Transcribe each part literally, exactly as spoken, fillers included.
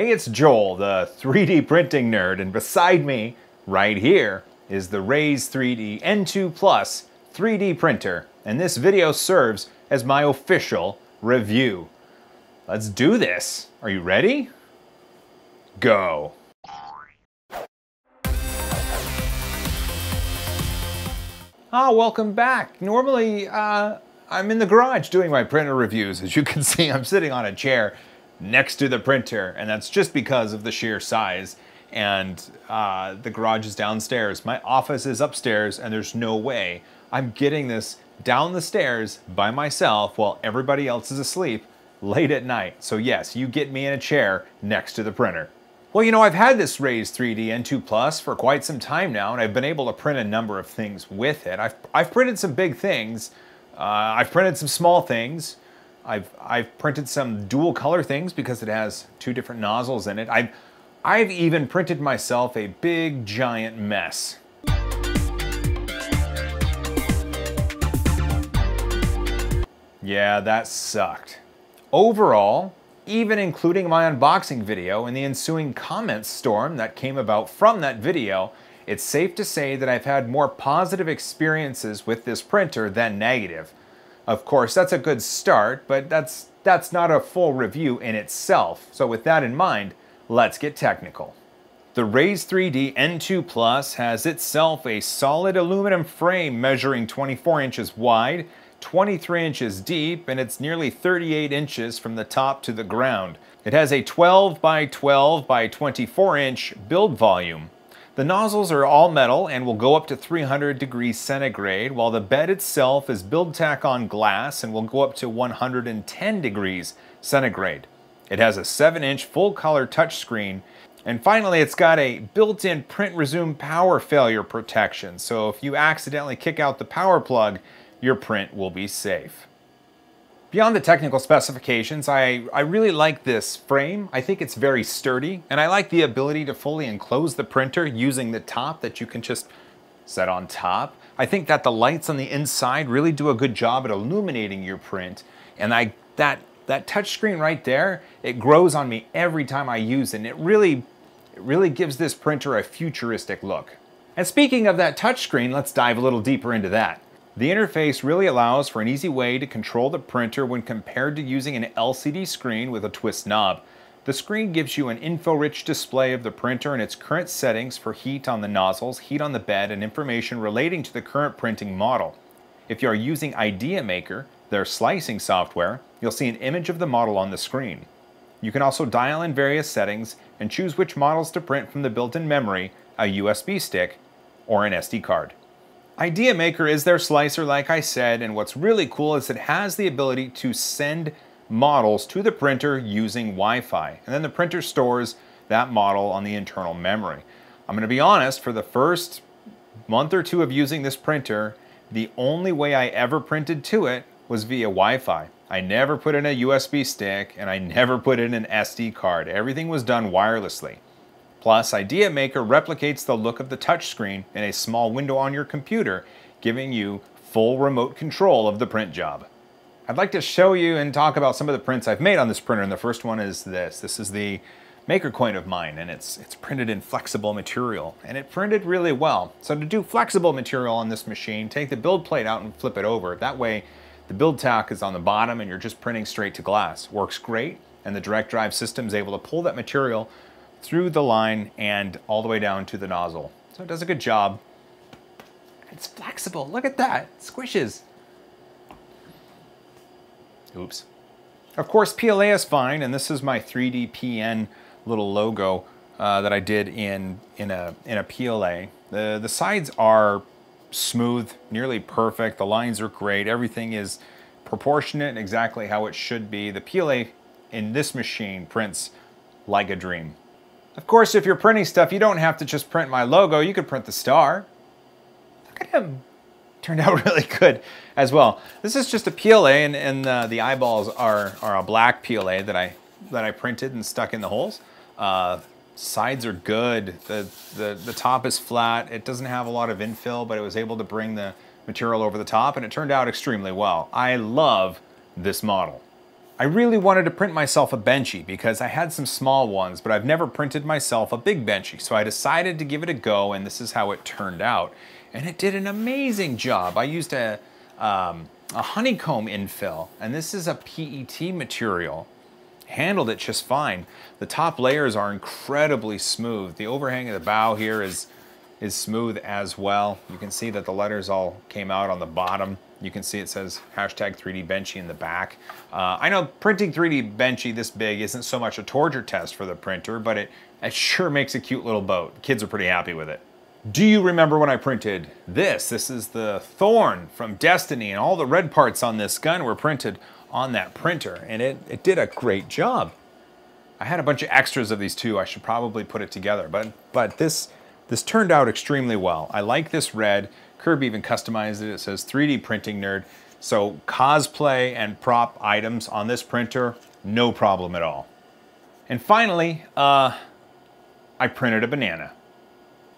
Hey, it's Joel, the three D Printing Nerd, and beside me, right here, is the Raise three D N two Plus three D printer, and this video serves as my official review. Let's do this. Are you ready? Go. Ah, welcome back. Normally, uh, I'm in the garage doing my printer reviews. As you can see, I'm sitting on a chair next to the printer, and that's just because of the sheer size. And uh, the garage is downstairs. My office is upstairs, and there's no way I'm getting this down the stairs by myself while everybody else is asleep late at night. So yes, you get me in a chair next to the printer. Well, you know, I've had this Raise three D N two Plus for quite some time now, and I've been able to print a number of things with it. I've, I've printed some big things. Uh, I've printed some small things. I've, I've printed some dual color things because it has two different nozzles in it. I've, I've even printed myself a big giant mess. Yeah, that sucked. Overall, even including my unboxing video and the ensuing comments storm that came about from that video, it's safe to say that I've had more positive experiences with this printer than negative. Of course, that's a good start, but that's, that's not a full review in itself. So with that in mind, let's get technical. The Raise three D N two Plus has itself a solid aluminum frame measuring twenty-four inches wide, twenty-three inches deep, and it's nearly thirty-eight inches from the top to the ground. It has a twelve by twelve by twenty-four inch build volume. The nozzles are all metal and will go up to three hundred degrees centigrade, while the bed itself is BuildTac on glass and will go up to one hundred ten degrees centigrade. It has a seven inch full-color touchscreen, and finally it's got a built-in print resume power failure protection, so if you accidentally kick out the power plug, your print will be safe. Beyond the technical specifications, I, I really like this frame. I think it's very sturdy, and I like the ability to fully enclose the printer using the top that you can just set on top. I think that the lights on the inside really do a good job at illuminating your print, and I that That touchscreen right there, it grows on me every time I use it, and it really, it really gives this printer a futuristic look. And speaking of that touchscreen, let's dive a little deeper into that. The interface really allows for an easy way to control the printer when compared to using an L C D screen with a twist knob. The screen gives you an info-rich display of the printer and its current settings for heat on the nozzles, heat on the bed, and information relating to the current printing model. If you are using IdeaMaker, their slicing software, you'll see an image of the model on the screen. You can also dial in various settings and choose which models to print from the built-in memory, a U S B stick, or an S D card. IdeaMaker is their slicer, like I said, and what's really cool is it has the ability to send models to the printer using Wi-Fi, and then the printer stores that model on the internal memory. I'm going to be honest, for the first month or two of using this printer, the only way I ever printed to it was via Wi-Fi. I never put in a U S B stick, and I never put in an S D card. Everything was done wirelessly. Plus, IdeaMaker replicates the look of the touchscreen in a small window on your computer, giving you full remote control of the print job. I'd like to show you and talk about some of the prints I've made on this printer, and the first one is this. This is the MakerCoin of mine, and it's, it's printed in flexible material, and it printed really well. So to do flexible material on this machine, take the build plate out and flip it over. That way, the BuildTac is on the bottom and you're just printing straight to glass. Works great, and the direct drive system is able to pull that material through the line and all the way down to the nozzle. So it does a good job. It's flexible, look at that, it squishes. Oops. Of course, P L A is fine, and this is my three D P N little logo uh, that I did in, in, a, in a P L A. The, the sides are smooth, nearly perfect. The lines are great. Everything is proportionate, exactly how it should be. The P L A in this machine prints like a dream. Of course, if you're printing stuff, you don't have to just print my logo. You could print the star. Look at him. Turned out really good as well. This is just a P L A, and, and uh, the eyeballs are, are a black P L A that I, that I printed and stuck in the holes. Uh, Sides are good, the, the, the top is flat, it doesn't have a lot of infill, but it was able to bring the material over the top, and it turned out extremely well. I love this model. I really wanted to print myself a Benchy because I had some small ones, but I've never printed myself a big Benchy, so I decided to give it a go, and this is how it turned out. And it did an amazing job. I used a, um, a honeycomb infill, and this is a P E T material. Handled it just fine. The top layers are incredibly smooth. The overhang of the bow here is, is smooth as well. You can see that the letters all came out on the bottom. You can see it says hashtag three D Benchy in the back. Uh, I know printing three D Benchy this big isn't so much a torture test for the printer, but it, it sure makes a cute little boat. Kids are pretty happy with it. Do you remember when I printed this? This is the Thorn from Destiny, and all the red parts on this gun were printed on that printer, and it, it did a great job. I had a bunch of extras of these too. I should probably put it together, but, but this, this turned out extremely well. I like this red. Kirby even customized it. It says three D Printing Nerd. So cosplay and prop items on this printer, no problem at all. And finally, uh, I printed a banana.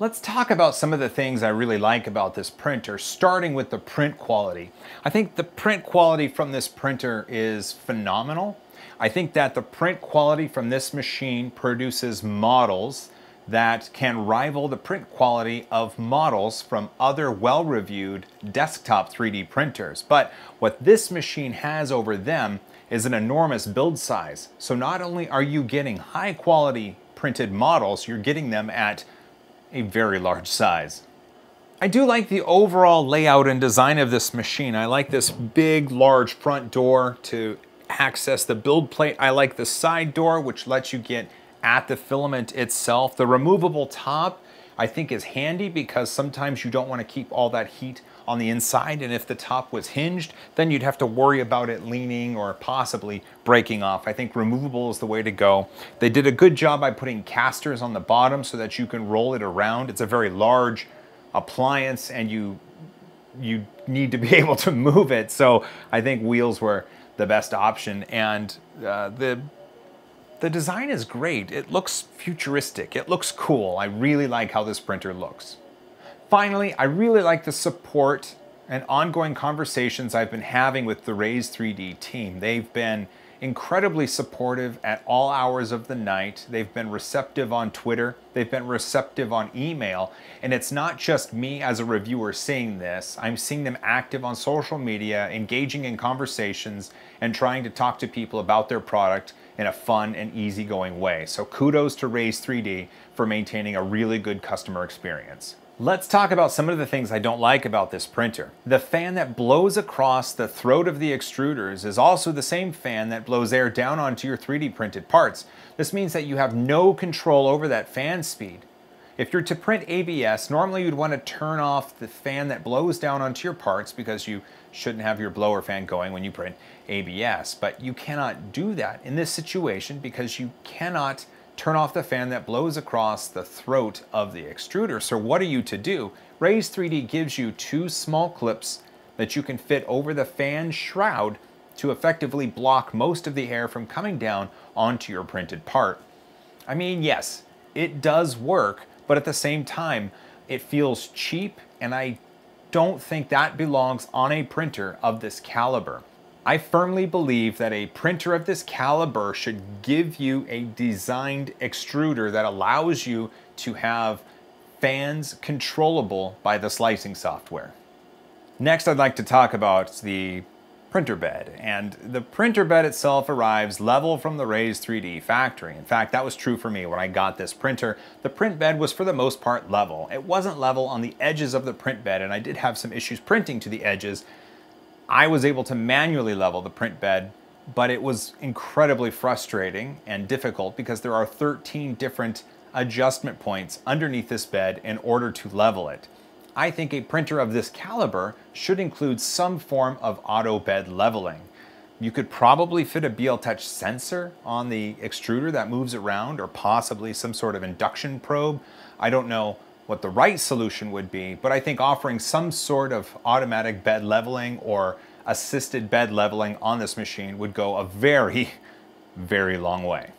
Let's talk about some of the things I really like about this printer, starting with the print quality. I think the print quality from this printer is phenomenal. I think that the print quality from this machine produces models that can rival the print quality of models from other well-reviewed desktop three D printers. But what this machine has over them is an enormous build size. So not only are you getting high-quality printed models, you're getting them at a very large size. I do like the overall layout and design of this machine. I like this big, large front door to access the build plate. I like the side door, which lets you get at the filament itself. The removable top I think is handy because sometimes you don't want to keep all that heat on the inside, and if the top was hinged, then you'd have to worry about it leaning or possibly breaking off. I think removable is the way to go. They did a good job by putting casters on the bottom so that you can roll it around. It's a very large appliance and you you need to be able to move it, so I think wheels were the best option. And uh, the The design is great. It looks futuristic. It looks cool. I really like how this printer looks. Finally, I really like the support and ongoing conversations I've been having with the Raise three D team. They've been incredibly supportive at all hours of the night. They've been receptive on Twitter. They've been receptive on email. And it's not just me as a reviewer seeing this. I'm seeing them active on social media, engaging in conversations, and trying to talk to people about their product in a fun and easygoing way. So kudos to Raise three D for maintaining a really good customer experience. Let's talk about some of the things I don't like about this printer. The fan that blows across the throat of the extruders is also the same fan that blows air down onto your three D printed parts. This means that you have no control over that fan speed. If you're to print A B S, normally you'd want to turn off the fan that blows down onto your parts because you shouldn't have your blower fan going when you print A B S, but you cannot do that in this situation because you cannot turn off the fan that blows across the throat of the extruder. So what are you to do? Raise three D gives you two small clips that you can fit over the fan shroud to effectively block most of the air from coming down onto your printed part. I mean, yes, it does work, but at the same time, it feels cheap, and I don't think that belongs on a printer of this caliber. I firmly believe that a printer of this caliber should give you a designed extruder that allows you to have fans controllable by the slicing software. Next, I'd like to talk about the printer bed, and the printer bed itself arrives level from the Raise three D factory. In fact, that was true for me when I got this printer. The print bed was for the most part level. It wasn't level on the edges of the print bed, and I did have some issues printing to the edges. I was able to manually level the print bed, but it was incredibly frustrating and difficult because there are thirteen different adjustment points underneath this bed in order to level it. I think a printer of this caliber should include some form of auto bed leveling. You could probably fit a BLTouch sensor on the extruder that moves around, or possibly some sort of induction probe. I don't know what the right solution would be, but I think offering some sort of automatic bed leveling or assisted bed leveling on this machine would go a very, very long way.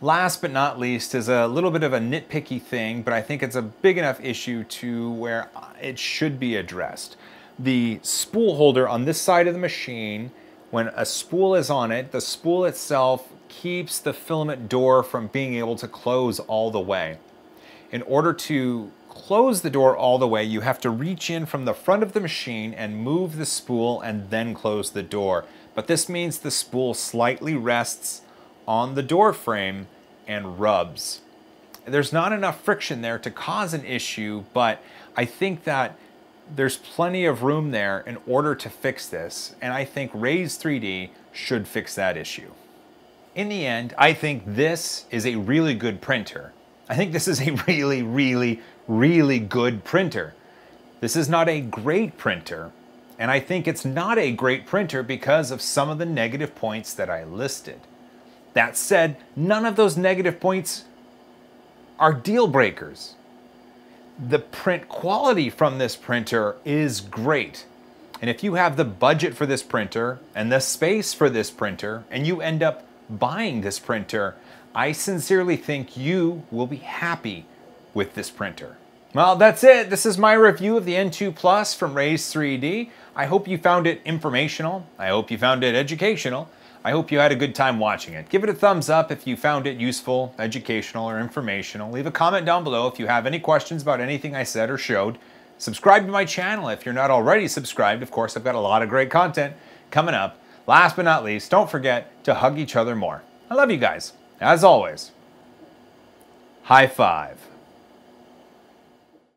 Last but not least is a little bit of a nitpicky thing, but I think it's a big enough issue to where it should be addressed. The spool holder on this side of the machine when a spool is on it, the spool itself keeps the filament door from being able to close all the way. In order to close the door all the way, you have to reach in from the front of the machine and move the spool and then close the door. But this means the spool slightly rests on the door frame and rubs. There's not enough friction there to cause an issue, but I think that there's plenty of room there in order to fix this, and I think Raise three D should fix that issue. In the end, I think this is a really good printer. I think this is a really, really, really good printer. This is not a great printer, and I think it's not a great printer because of some of the negative points that I listed. That said, none of those negative points are deal breakers. The print quality from this printer is great. And if you have the budget for this printer and the space for this printer, and you end up buying this printer, I sincerely think you will be happy with this printer. Well, that's it. This is my review of the N two Plus from Raise three D. I hope you found it informational. I hope you found it educational. I hope you had a good time watching it. Give it a thumbs up if you found it useful, educational, or informational. Leave a comment down below if you have any questions about anything I said or showed. Subscribe to my channel if you're not already subscribed. Of course, I've got a lot of great content coming up. Last but not least, don't forget to hug each other more. I love you guys. As always, high five.